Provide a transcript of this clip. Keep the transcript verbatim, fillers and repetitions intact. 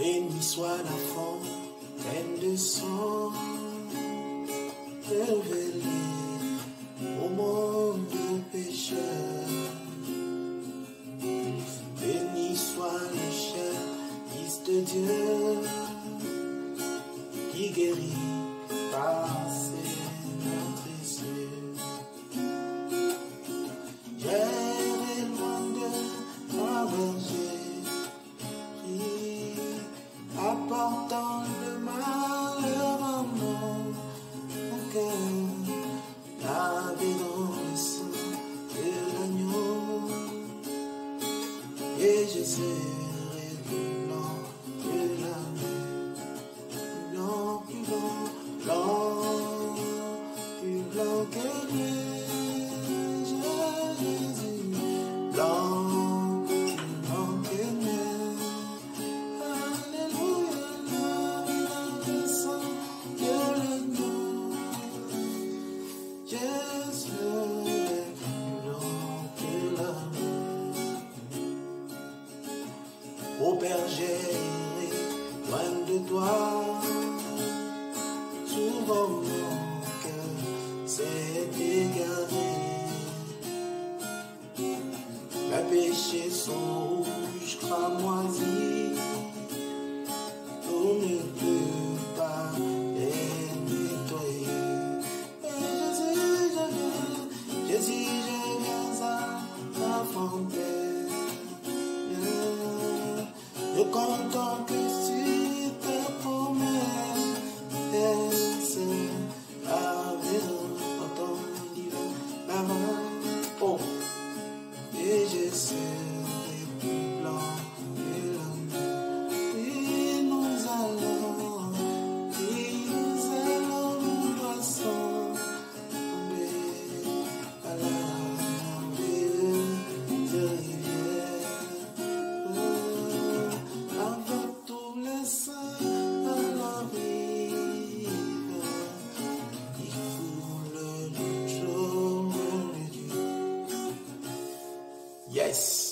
Béni soit la fontaine de sang révélée au monde de pécheurs. Béni soit le cher Fils de Dieu qui guérit par ses meurtrissures. Apportant le malheur à mon cœur, lavé dans le sang de l'agneau, et je serai plus lent que la mer, blanc, plus blanc, blanc, plus blanc que neige, Jésus, blanc. Ô berger, loin de toi, souvent mon cœur s'est égaré. Mes péchés sont rouges, cramoisis, on ne peut pas les nettoyer. Jésus, je viens, Jésus, je viens à ta fontaine. Je compte que sur tes promesses, la maison dans ton divin amour, et je serai plus blanc que la mer. Et nous allons, et nous allons nous passons, mais à la merveilleuse rivière. Yes.